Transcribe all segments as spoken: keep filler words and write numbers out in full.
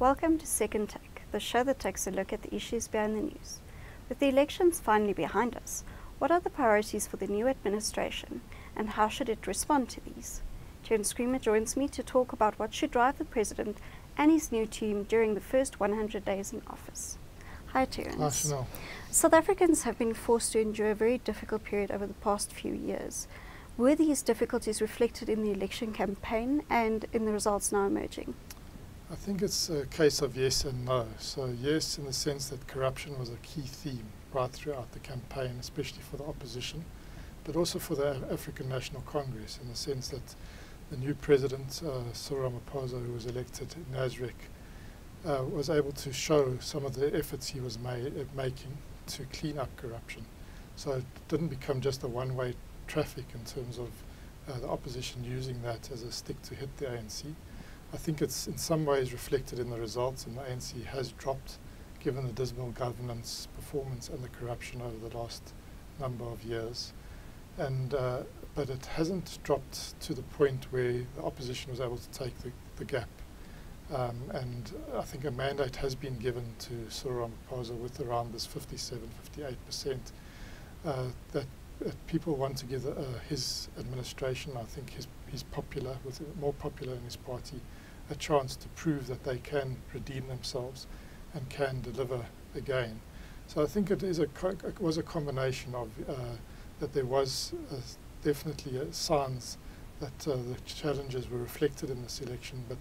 Welcome to Second Take, the show that takes a look at the issues behind the news. With the elections finally behind us, what are the priorities for the new administration and how should it respond to these? Terence Creamer joins me to talk about what should drive the President and his new team during the first one hundred days in office. Hi Terence. Nice South Africans have been forced to endure a very difficult period over the past few years. Were these difficulties reflected in the election campaign and in the results now emerging? I think it's a case of yes and no. So yes, in the sense that corruption was a key theme right throughout the campaign, especially for the opposition, but also for the African National Congress, in the sense that the new president, uh, Cyril Ramaphosa, who was elected in NASREC, uh, was able to show some of the efforts he was ma making to clean up corruption. So it didn't become just a one-way traffic in terms of uh, the opposition using that as a stick to hit the A N C. I think it's in some ways reflected in the results, and the A N C has dropped given the dismal governance performance and the corruption over the last number of years. And, uh, but it hasn't dropped to the point where the opposition was able to take the, the gap. Um, and I think a mandate has been given to Cyril Ramaphosa with around this fifty-seven, fifty-eight percent uh, that, that people want to give the, uh, his administration, I think his, he's popular, with, more popular in his party, a chance to prove that they can redeem themselves and can deliver again. So I think it is a co it was a combination of uh, that there was uh, definitely uh, signs that uh, the challenges were reflected in this election, but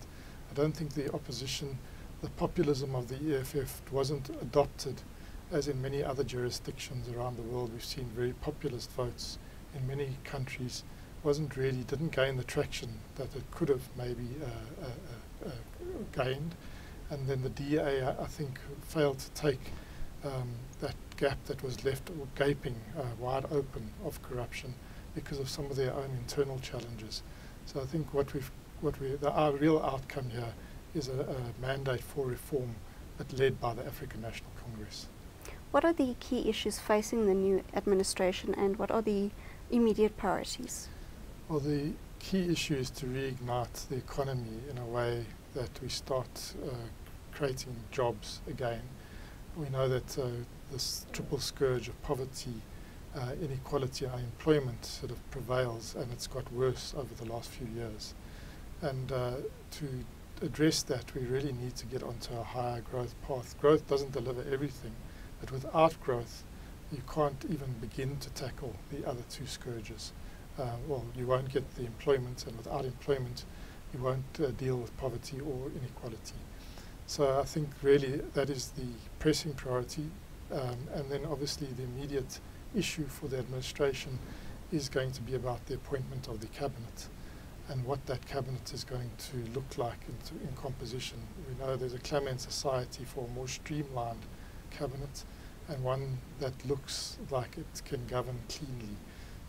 I don't think the opposition, the populism of the E F F wasn't adopted as in many other jurisdictions around the world. We've seen very populist votes in many countries. Wasn't really, didn't gain the traction that it could have maybe uh, uh, uh, gained. And then the D A, I, I think, failed to take um, that gap that was left gaping uh, wide open of corruption because of some of their own internal challenges. So I think what we've, what we, the, our real outcome here is a, a mandate for reform that led by the African National Congress. What are the key issues facing the new administration, and what are the immediate priorities? Well, the key issue is to reignite the economy in a way that we start uh, creating jobs again. We know that uh, this triple scourge of poverty, uh, inequality and unemployment sort of prevails, and it's got worse over the last few years. And uh, to address that, we really need to get onto a higher growth path. Growth doesn't deliver everything, but without growth, you can't even begin to tackle the other two scourges. Uh, well, you won't get the employment, and without employment, you won't uh, deal with poverty or inequality. So I think really that is the pressing priority. Um, and then obviously the immediate issue for the administration is going to be about the appointment of the cabinet and what that cabinet is going to look like in, in composition. We know there's a clamour in society for a more streamlined cabinet, and one that looks like it can govern cleanly.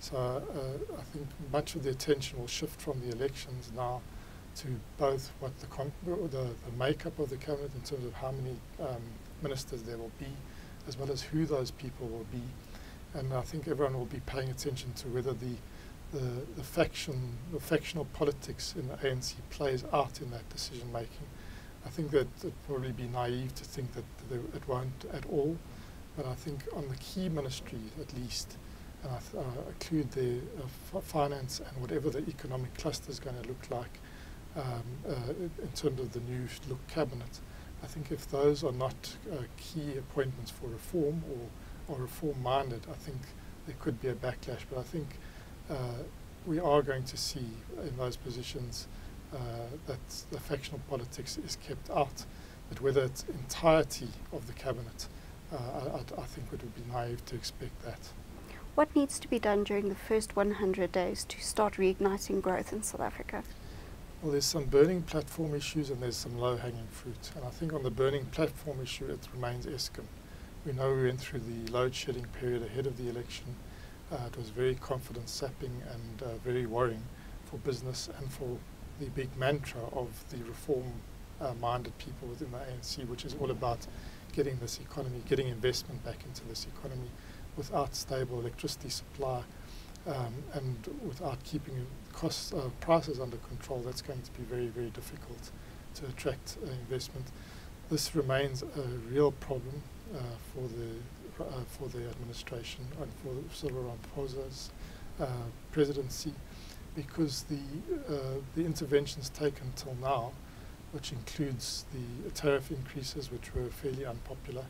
So uh, I think much of the attention will shift from the elections now to both what the, com the, the makeup of the cabinet in terms of how many um, ministers there will be, as well as who those people will be. And I think everyone will be paying attention to whether the, the, the, faction, the factional politics in the A N C plays out in that decision making. I think that it would probably be naive to think that there it won't at all. But I think on the key ministries, at least, and I th uh, include the uh, finance and whatever the economic cluster is going to look like um, uh, in terms of the new look cabinet. I think if those are not uh, key appointments for reform or, or reform-minded, I think there could be a backlash. But I think uh, we are going to see in those positions uh, that the factional politics is kept out, but whether it's entirety of the cabinet, Uh, I, I think it would be naive to expect that. What needs to be done during the first one hundred days to start reigniting growth in South Africa? Well, there's some burning platform issues and there's some low-hanging fruit. And I think on the burning platform issue, it remains Eskom. We know we went through the load-shedding period ahead of the election. Uh, it was very confidence-sapping and uh, very worrying for business and for the big mantra of the reform-minded uh, people within the A N C, which is all about getting this economy, getting investment back into this economy without stable electricity supply um, and without keeping costs, uh, prices under control. That's going to be very, very difficult to attract uh, investment. This remains a real problem uh, for the uh, for the administration and for Cyril Ramaphosa's uh, presidency, because the uh, the interventions taken till now, which includes the tariff increases, which were fairly unpopular,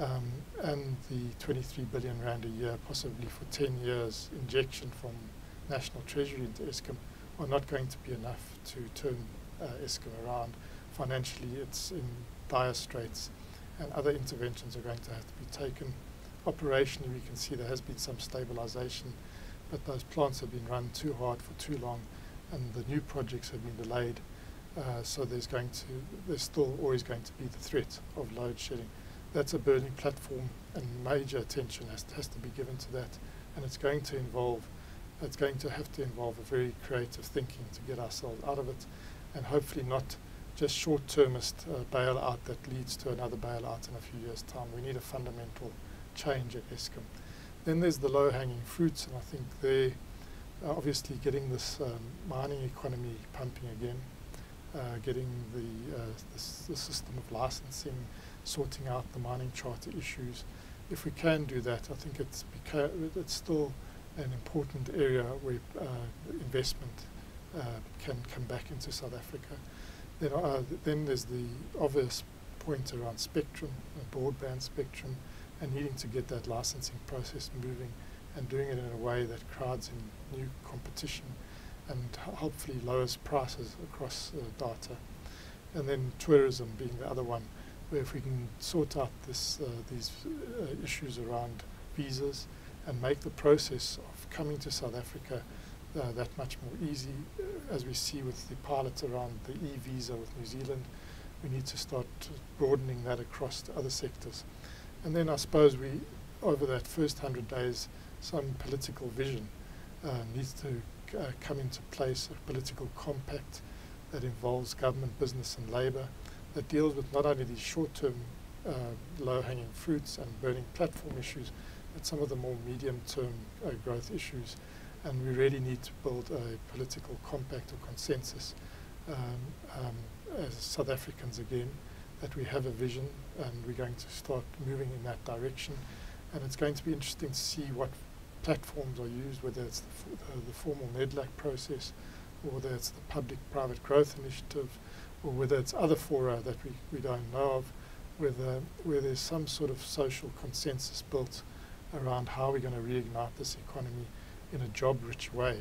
um, and the twenty-three billion rand a year, possibly for ten years, injection from National Treasury into Eskom, are not going to be enough to turn uh, Eskom around. Financially, it's in dire straits, and other interventions are going to have to be taken. Operationally, we can see there has been some stabilization, but those plants have been run too hard for too long, and the new projects have been delayed. Uh, so there's going to, there's still always going to be the threat of load shedding. That's a burning platform, and major attention has, has to be given to that, and it's going to involve, it's going to have to involve a very creative thinking to get ourselves out of it, and hopefully not just short-termist uh, bailout that leads to another bailout in a few years' time. We need a fundamental change at Eskom. Then there's the low-hanging fruits, and I think they're uh, obviously getting this um, mining economy pumping again, uh, getting the, uh, the, the system of licensing, sorting out the mining charter issues. If we can do that, I think it's, it's still an important area where uh, investment uh, can come back into South Africa. Then, uh, then there's the obvious point around spectrum, uh, broadband spectrum, and needing to get that licensing process moving and doing it in a way that crowds in new competition and hopefully lowers prices across uh, data. And then tourism being the other one, where if we can sort out this, uh, these uh, issues around visas and make the process of coming to South Africa Uh, that much more easy, uh, as we see with the pilots around the e-visa with New Zealand. We need to start broadening that across to other sectors. And then I suppose we, over that first hundred days, some political vision uh, needs to uh, come into place, a political compact that involves government, business and labour, that deals with not only these short-term uh, low-hanging fruits and burning platform issues, but some of the more medium-term uh, growth issues. And we really need to build a political compact or consensus um, um, as South Africans again, that we have a vision and we're going to start moving in that direction. And it's going to be interesting to see what platforms are used, whether it's the, f uh, the formal NEDLAC process, or whether it's the public-private growth initiative, or whether it's other fora that we, we don't know of, whether, where there's some sort of social consensus built around how we're going to reignite this economy in a job-rich way.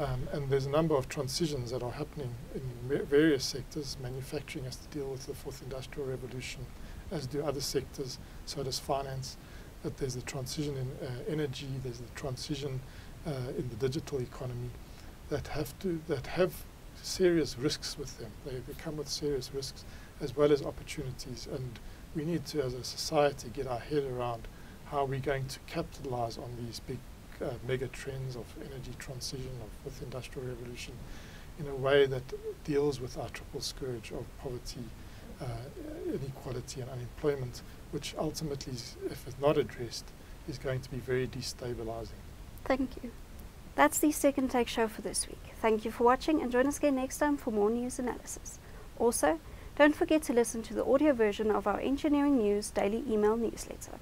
Um, and there's a number of transitions that are happening in various sectors. Manufacturing has to deal with the fourth industrial revolution, as do other sectors, so does finance. But there's the transition in uh, energy, there's the transition uh, in the digital economy that have, to, that have serious risks with them. They, they come with serious risks as well as opportunities. And we need to, as a society, get our head around how we're going to capitalize on these big Uh, mega trends of energy transition, of with industrial revolution, in a way that deals with our triple scourge of poverty, uh, inequality and unemployment, which ultimately, if it's not addressed, is going to be very destabilizing. Thank you. That's the Second Take show for this week. Thank you for watching, and join us again next time for more news analysis. Also, don't forget to listen to the audio version of our Engineering News daily email newsletter.